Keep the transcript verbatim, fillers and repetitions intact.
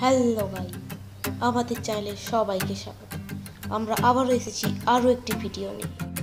Hello guys, আমাদের চ্যানেলে সবাইকে স্বাগত। আমরা আবারও এসেছি আরও একটি ভিডিও নিয়ে।